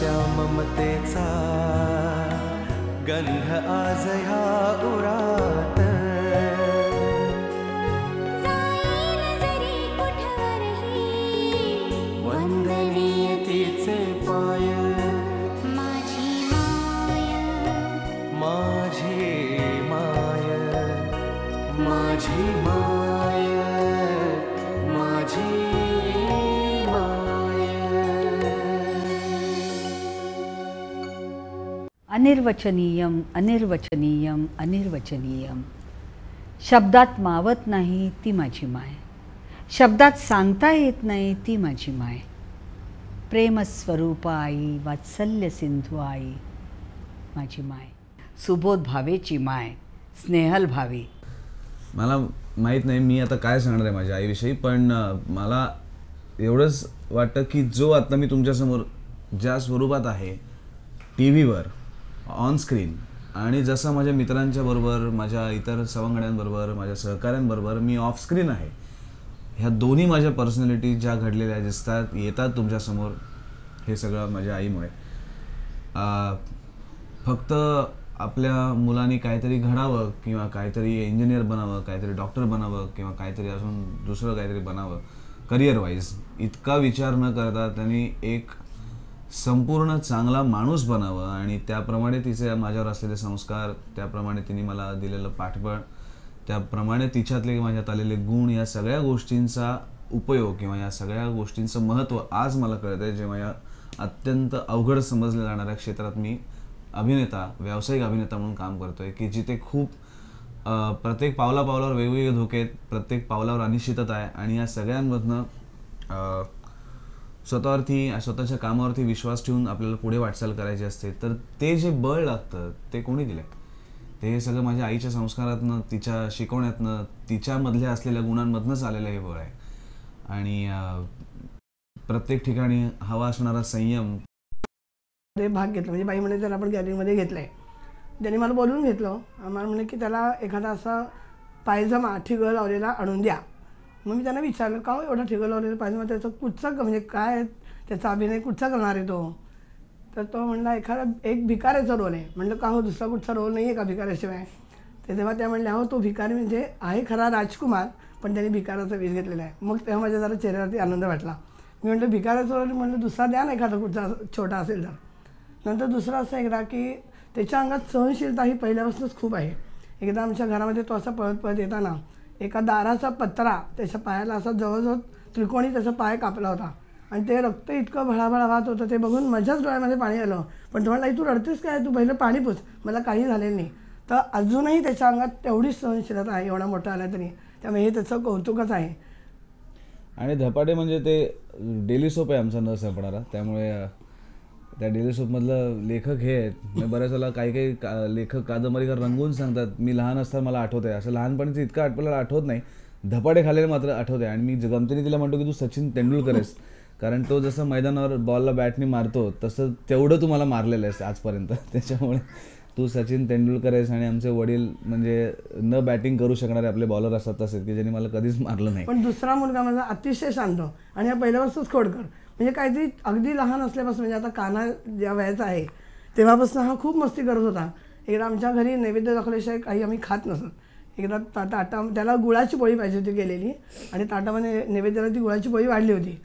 त्या ममतेचा गंध आज ह्या उरात वंदनीय तिचे पाय माझी माय माझी माय माझी अनिर्वचनीयम अनिर्वचनीयम अनिर्वचनीयम शब्दात मावत नाही ती माझी माय शब्दात सांगता येत नाही ती माझी माय प्रेमस्वरूप आई वात्सल्य सिंधू आई माझी माय सुबोध भावेची माय स्नेहल भावे। मला माहित नाही मी आता काय सांगणार आहे माझ्या आईविषयी, पण मला एवढंच वाटतं की जो आता मी तुमच्यासमोर ज्या स्वरूपात आहे टी व्हीवर ऑन स्क्रीन आणि जसा माझ्या मित्रांच्या बरोबर माझ्या इतर सवंगड्यांबरोबर माझ्या सहकाऱ्यांबरोबर मी ऑफ स्क्रीन आहे, ह्या दोन्ही माझ्या पर्सनॅलिटी ज्या घडलेल्या दिसतात येतात तुमच्यासमोर, हे सगळं माझ्या आईमुळे। फक्त आपल्या मुलांनी काहीतरी घडावं किंवा काहीतरी इंजिनियर बनावं काहीतरी डॉक्टर बनावं किंवा काहीतरी अजून दुसरं काहीतरी बनावं करिअर वाईज इतका विचार न करता त्यांनी एक संपूर्ण चांगला माणूस बनावा आणि त्याप्रमाणे तिचे माझ्यावर असलेले संस्कार त्याप्रमाणे तिने मला दिलेलं पाठबळ त्याप्रमाणे तिच्यातले माझ्यात आलेले गुण या सगळ्या गोष्टींचा उपयोग किंवा या सगळ्या गोष्टींचं महत्त्व आज मला कळतंय जेव्हा या अत्यंत अवघड समजल्या जाणाऱ्या क्षेत्रात मी अभिनेता व्यावसायिक अभिनेता म्हणून काम करतोय की जिथे खूप प्रत्येक पावला पावलावर वेगवेगळे धोके प्रत्येक पावलावर अनिश्चितता आहे आणि या सगळ्यांमधनं स्वतःवरती स्वतःच्या कामावरती विश्वास ठेवून आपल्याला पुढे वाटचाल करायची असते। तर ते जे बळ लागतं ते कोणी दिलं ते सगळं माझ्या आईच्या संस्कारातनं तिच्या शिकवण्यातनं तिच्यामधल्या असलेल्या गुणांमधनंच आलेलं हे बळ आहे आणि प्रत्येक ठिकाणी हवा असणारा संयम भाग घेतला म्हणजे बाई म्हणे त्याला आपण गॅलरीमध्ये घेतलं आहे त्याने मला बोलून घेतलं आम्हाला म्हणे की त्याला एखादा असा पायजमा ठिगळ लावलेला आणून द्या। मग मी त्यांना विचारलं का एवढा ठिगळ लावलेला पायजमा त्याचं कुठचं म्हणजे काय त्याचा अभिनय कुठचा करणार आहे तो, तर तो म्हणला एखादा एक भिकाऱ्याचा रोल आहे। म्हणलं का हो दुसरा कुठचा रोल नाही आहे का भिकाऱ्याशिवाय, तर तेव्हा त्या म्हणल्या हो तो भिकारी म्हणजे आहे खरा राजकुमार पण त्याने भिकाऱ्याचा वेश घेतलेला आहे। मग तेव्हा माझ्या जरा चेहऱ्यावरती आनंद वाटला। मी म्हटलं भिकाऱ्याचा रोल म्हणलं दुसरा द्या ना एखादा कुठचा छोटा असेल तर। नंतर दुसरा असं एकदा की त्याच्या अंगात सहनशीलता ही पहिल्यापासूनच खूप आहे। एकदा आमच्या घरामध्ये तो असा पळत पळत येताना एका दाराचा पत्रा त्याच्या पायाला असा जवळजवळ त्रिकोणी त्याचा पाय कापला होता आणि ते रक्त इतकं भळाभळा वाहत होतं ते बघून माझ्याच डोळ्यामध्ये पाणी आलं। पण तो म्हणाला तू रडतेस काय तू पहिलं पाणी पुस, मला काही झालेलं नाही। तर अजूनही त्याच्या अंगात तेवढीच सहनशीलता आहे एवढा मोठा आला तरी, त्यामुळे हे त्याचं कौतुकच आहे। आणि धपाटे म्हणजे ते डेली सोप आहे आमचा न सापणारा, त्यामुळे त्या डेली सोपमधलं लेखक हे आहेत। मी बऱ्याच वेळेला काही काही लेखक कादंबरीकार रंगून सांगतात मी लहान असताना मला आठवत आहे असं लहानपणीचं इतकं आपल्याला आठवत नाही, धपाटे खाल्लेलं मात्र आठवते। आणि मी जगमतीने तिला म्हणतो की तू सचिन तेंडुलकर आहेस कारण तो जसं मैदानावर बॉलला बॅटने मारतो तसं तेवढं तुम्हाला मारलेलं आहेस आजपर्यंत, त्याच्यामुळे तू सचिन तेंडुलकर आहेस। आणि आमचे वडील म्हणजे न बॅटिंग करू शकणारे आपले बॉलर असतात तसेच की ज्यांनी मला कधीच मारलं नाही। पण दुसरा मुलगा माझा अतिशय शांत आणि पहिल्यापासूनच खोडकर म्हणजे काहीतरी अगदी लहान असल्यापासून म्हणजे आता काना ज्या वयाचा आहे तेव्हापासून हा खूप मस्ती करत होता। एकदा आमच्या घरी नैवेद्य दाखवल्याशिवाय काही आम्ही खात नसत। एकदा ताटा त्याला गुळाची पोळी पाहिजे होती गेलेली आणि ताटामध्ये नैवेद्याला ती गुळाची पोळी वाढली होती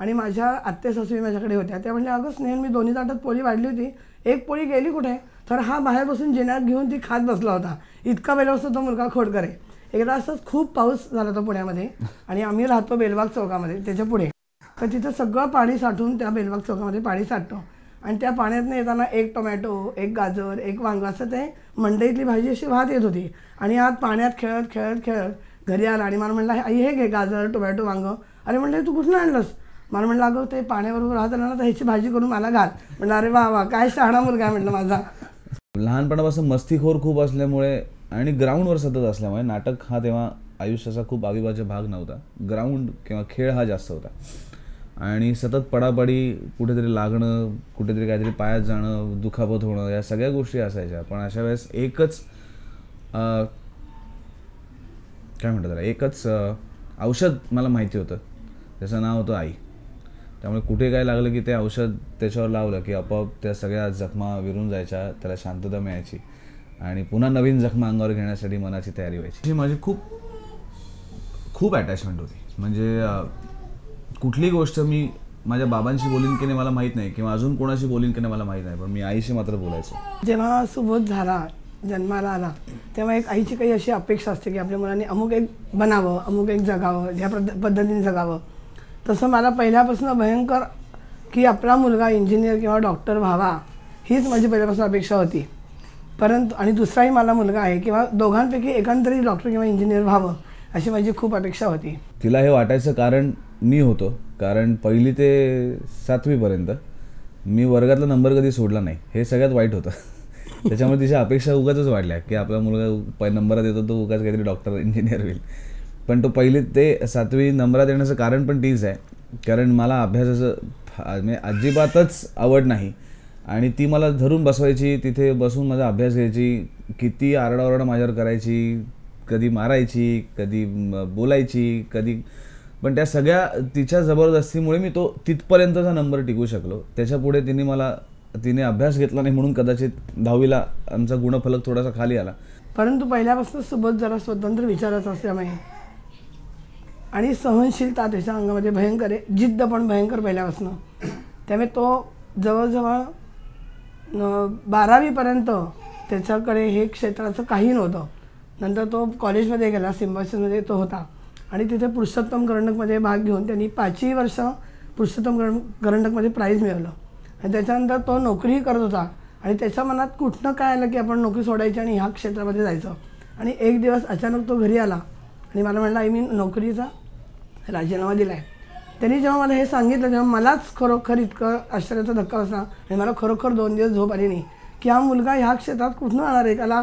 आणि माझ्या आत्ते सासूबाई माझ्याकडे होत्या त्या म्हणल्या अगं स्नेहल मी दोन्ही ताटात पोळी वाढली होती एक पोळी गेली कुठे, तर हा बाहेर बसून जिन्यात घेऊन ती खात बसला होता। इतका बेलवासतो तो मुलगा खोडकर आहे। एकदा असंच खूप पाऊस झाला होता पुण्यामध्ये आणि आम्ही राहतो बेलबाग चौकामध्ये त्याच्या पुढे, तर तिथं सगळं पाणी साठून त्या बेलबाग चौकामध्ये पाणी साठतो आणि त्या पाण्यातनं येताना एक टोमॅटो एक गाजर एक वांगं असं ते मंडईतली भाजी अशी वाहत येत होती आणि आत पाण्यात खेळत खेळत खेळत घरी आला आणि मला म्हणला आई हे घे गाजर टोमॅटो वांगं। अरे म्हणलं तू कुठून आणलंस, मला म्हणलं अगं ते पाण्याबरोबर राहत आलं ना तर ह्याची भाजी करून मला घाल। म्हणलं अरे वा वा काय शहाणा मुलगा म्हटलं माझा। लहानपणापासून मस्तीखोर खूप असल्यामुळे आणि ग्राउंडवर सतत असल्यामुळे नाटक हा तेव्हा आयुष्याचा खूप अविभाज्य भाग नव्हता, ग्राउंड किंवा खेळ हा जास्त होता आणि सतत पडापडी कुठेतरी लागणं कुठेतरी काहीतरी पायात जाणं दुखापत होणं या सगळ्या गोष्टी असायच्या। पण अशा वेळेस एकच काय म्हणतात त्याला एकच औषध मला माहिती होतं त्याचं नाव होतं आई। त्यामुळे कुठे काय लागलं की ते औषध त्याच्यावर लावलं की आपोआप त्या सगळ्या जखमा विरून जायच्या, त्याला शांतता मिळायची आणि पुन्हा नवीन जखमा अंगावर घेण्यासाठी मनाची तयारी व्हायची। माझी खूप खूप अटॅचमेंट होती, म्हणजे कुठली गोष्ट मी माझ्या बाबांशी बोलीन की नाही मला माहित नाही किंवा अजून कोणाशी बोलीन की नाही मला माहित नाही, पण मी आईशी मात्र बोलायचो। जेव्हा सुबोध झाला जन्माला आला तेव्हा एक आईची काही अशी अपेक्षा असते की आपल्या मुलाने अमुक एक बनावं, अमुक एक जगावं, ह्या पद्धतीने जगावं। तसं मला पहिल्यापासून भयंकर की आपला मुलगा इंजिनियर किंवा डॉक्टर व्हावा हीच माझी पहिल्यापासून अपेक्षा होती, परंतु आणि दुसराही मला मुलगा आहे किंवा दोघांपैकी एकांतरी डॉक्टर किंवा इंजिनियर व्हावं अशी माझी खूप अपेक्षा होती। तिला हे वाटायचं कारण मी होतो, कारण पहिली ते सातवीपर्यंत मी वर्गातला नंबर कधी सोडला नाही, हे सगळ्यात वाईट होतं। त्याच्यामुळे तिच्या अपेक्षा उगाचच वाढल्या की आपला मुलगा नंबरात येतो तो उगाच काहीतरी डॉक्टर इंजिनियर होईल, पण तो पहिली ते सातवी नंबरात येण्याचं कारण पण तीच आहे, कारण मला अभ्यासाचं अजिबातच आवड नाही आणि ती मला धरून बसवायची, तिथे बसून माझा अभ्यास घ्यायची, किती आरडाओरडा माझ्यावर करायची, कधी मारायची, कधी बोलायची, कधी, पण त्या सगळ्या तिच्या जबरदस्तीमुळे मी तो तिथपर्यंतचा नंबर टिकू शकलो। त्याच्यापुढे तिने अभ्यास घेतला नाही म्हणून कदाचित दहावीला आमचा गुणफलक थोडासा खाली आला, परंतु पहिल्यापासून सुबोध जरा स्वतंत्र विचाराचा असल्यामुळे आणि सहनशीलता त्याच्या अंगामध्ये भयंकर आहे, जिद्द पण भयंकर पहिल्यापासून, त्यामुळे तो जवळजवळ बारावीपर्यंत त्याच्याकडे हे क्षेत्राचं काही नव्हतं। नंतर तो कॉलेजमध्ये गेला, सिम्बायसिसमध्ये तो होता आणि तिथे पुरुषोत्तम करंडकमध्ये भाग घेऊन त्यांनी 5 वर्ष पुरुषोत्तम करंडकमध्ये प्राईज मिळवलं आणि त्याच्यानंतर तो नोकरीही करत होता आणि त्याच्या मनात कुठनं काय आलं की आपण नोकरी सोडायची आणि ह्या क्षेत्रामध्ये जायचं आणि एक दिवस अचानक तो घरी आला आणि मला म्हणाला आई मी नोकरीचा राजीनामा दिला आहे। त्यांनी जेव्हा मला हे सांगितलं तेव्हा मलाच खरोखर इतकं आश्चर्याचा धक्का बसला आणि मला खरोखर 2 दिवस झोप आली नाही की हा मुलगा ह्या क्षेत्रात कुठून आणणार आहे, त्याला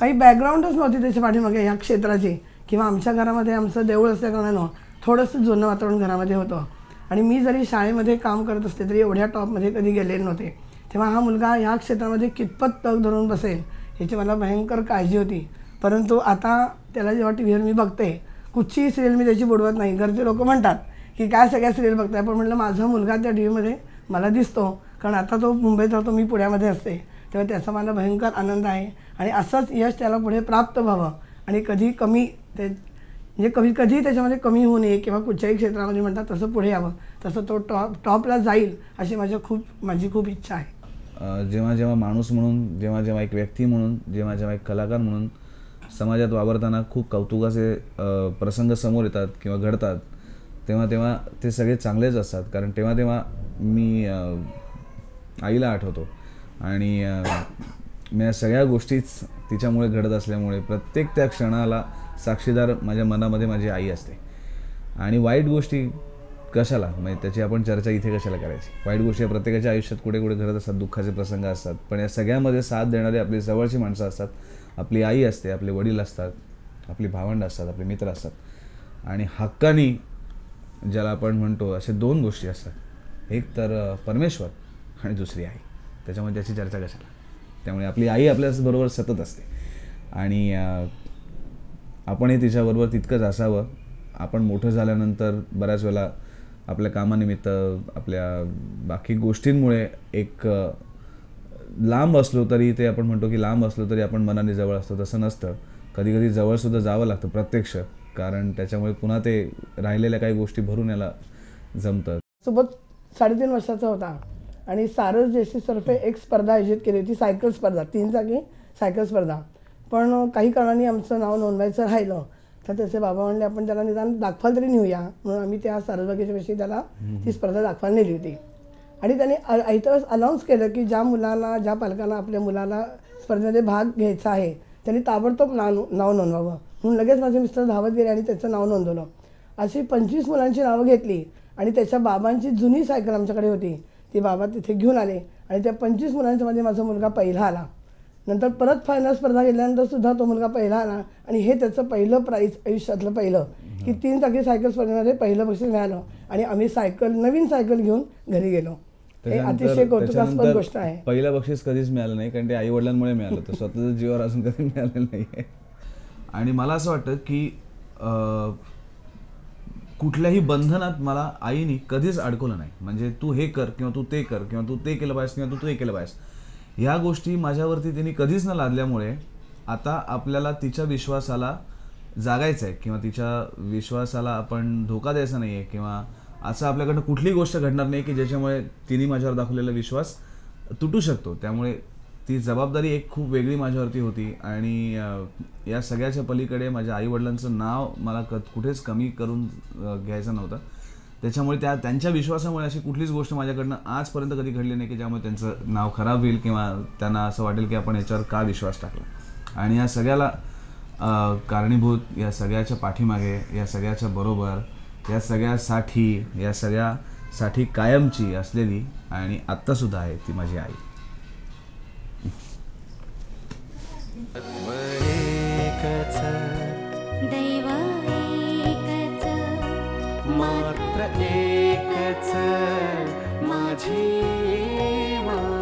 काही बॅकग्राऊंडच नव्हती त्याच्या पाठीमागे ह्या क्षेत्राची, किंवा आमच्या घरामध्ये आमचं देऊळ असल्याकारणानं थोडंसं जुनं वातावरण घरामध्ये होतं आणि मी जरी शाळेमध्ये काम करत असते तरी एवढ्या टॉपमध्ये कधी गेलेले नव्हते, तेव्हा हा मुलगा ह्या क्षेत्रामध्ये कितपत तग धरून बसेल याची मला भयंकर काळजी होती। परंतु आता त्याला जेव्हा टी व्हीवर मी बघते कुठचीही सिरियल मी त्याची बुडवत नाही, घरचे लोक म्हणतात की काय सगळ्या सिरियल बघताय, पण म्हटलं माझा मुलगा त्या टी व्हीमध्ये मला दिसतो, कारण आता तो मुंबईत राहतो, मी पुण्यामध्ये असते, तेव्हा त्याचा मला भयंकर आनंद आहे आणि असंच यश त्याला पुढे प्राप्त व्हावं आणि कधी कमी म्हणजे कधी त्याच्यामध्ये कमी होऊ नये किंवा कुठच्याही क्षेत्रामध्ये म्हणतात तसं पुढे यावं, तसं तो टॉपला जाईल अशी माझी खूप इच्छा आहे। जेव्हा जेव्हा माणूस म्हणून, जेव्हा जेव्हा एक व्यक्ती म्हणून, जेव्हा जेव्हा एक कलाकार म्हणून समाजात वावरताना खूप कौतुकाचे प्रसंग समोर येतात किंवा घडतात तेव्हा तेव्हा ते सगळे चांगलेच असतात, कारण तेव्हा तेव्हा मी आईला आठवतो आणि मी सगळ्या गोष्टीच तिच्यामुळे घडत असल्यामुळे प्रत्येक त्या क्षणाला साक्षीदार माझ्या मनामध्ये माझी आई असते। आणि वाईट गोष्टी कशाला, म्हणजे त्याची आपण चर्चा इथे कशाला करायची, वाईट गोष्टी प्रत्येकाच्या आयुष्यात कुठे कुठे घडत असतात, दुःखाचे प्रसंग असतात, पण या सगळ्यामध्ये साथ देणारे आपली जवळची माणसं असतात, आपली आई असते, आपले वडील असतात, आपली भावंड असतात, आपले मित्र असतात आणि हक्कानी ज्याला आपण म्हणतो असे 2 गोष्टी असतात, एक तर परमेश्वर आणि दुसरी आई, त्याच्यामुळे त्याची चर्चा कशाला, त्यामुळे आपली आई आपल्याबरोबर सतत असते आणि आपणही तिच्याबरोबर तितकंच असावं। आपण मोठं झाल्यानंतर बऱ्याच वेळेला आपल्या कामानिमित्त आपल्या बाकी गोष्टींमुळे एक लांब असलो तरी ते आपण म्हणतो की लांब असलो तरी आपण मनाने जवळ असतो, तसं नसतं, कधी कधी जवळसुद्धा जावं लागतं प्रत्यक्ष, कारण त्याच्यामुळे पुन्हा ते राहिलेल्या काही गोष्टी भरून याला जमतात। सोबत 3.5 वर्षाचा होता आणि सारस JC तर्फे एक स्पर्धा आयोजित केली होती, सायकल स्पर्धा, 3 जागी सायकल स्पर्धा, पण काही कारणाने आमचं नाव नोंदवायचं राहिलं तर त्याचे बाबा म्हणले आपण त्याला निदान दाखवायला तरी नेऊया, म्हणून आम्ही त्या सारसबागेच्या विषयी त्याला ती स्पर्धा दाखवायला नेली होती आणि त्याने ऐतवेळेस अनाऊन्स केलं की ज्या पालकांना आपल्या मुलाला स्पर्धेमध्ये भाग घ्यायचा आहे त्यांनी ताबडतोब नाव नोंदवावं, म्हणून लगेच माझे मिस्टर धावत गेले आणि त्याचं नाव नोंदवलं। अशी 25 मुलांची नावं घेतली आणि त्याच्या बाबांची जुनी सायकल आमच्याकडे होती ती बाबा तिथे घेऊन आले आणि त्या 25 मुलांच्यामध्ये माझा मुलगा पहिला आला। नंतर परत फायनल स्पर्धा गेल्यानंतरसुद्धा तो मुलगा पहिला आला आणि हे त्याचं पहिलं प्राईज आयुष्यातलं पहिलं की 3 जागी सायकल स्पर्धेमध्ये पहिलं बक्षीस मिळालं आणि आम्ही नवीन सायकल घेऊन घरी गेलो, हे अतिशय कौतुकास्पद गोष्ट आहे। पहिलं बक्षीस कधीच मिळालं नाही कारण ते आई वडिलांमुळे मिळालं, तर स्वतःच्या जीवावर अजून कधी मिळालं नाही आहे आणि मला असं वाटतं की कुठल्याही बंधनात मला आईने कधीच अडकवलं नाही। म्हणजे तू हे कर किंवा तू ते कर किंवा तू ते केलं पाहिजे किंवा तू ते केलं पाहिजे या गोष्टी माझ्यावरती त्यांनी कधीच न लादल्यामुळे आता आपल्याला तिच्या विश्वासाला जागायचं आहे किंवा तिच्या विश्वासाला आपण धोका द्यायचा नाहीये किंवा असं आपल्याकडे कुठली गोष्ट घडणार नाही की ज्याच्यामुळे तिने माझ्यावर दाखवलेला विश्वास तुटू शकतो। त्यामुळे ती जबाबदारी एक खूप वेगळी माझ्यावरती होती आणि या सगळ्याच्या पलीकडे माझ्या आई वडिलांचं नाव मला कुठेच कमी करून घ्यायचं नव्हतं। त्याच्यामुळे त्यांच्या विश्वासामुळे अशी कुठलीच गोष्ट माझ्याकडनं आजपर्यंत कधी घडली नाही की ज्यामुळे त्यांचं नाव खराब होईल किंवा त्यांना असं वाटेल की आपण याच्यावर का विश्वास टाकला। आणि या सगळ्याला कारणीभूत या सगळ्याच्या पाठीमागे या सगळ्याच्या बरोबर या सगळ्यासाठी कायमची असलेली आणि आता सुद्धा आहे ती माझी आई। दैव एकच मात्र एकच माझी माँ।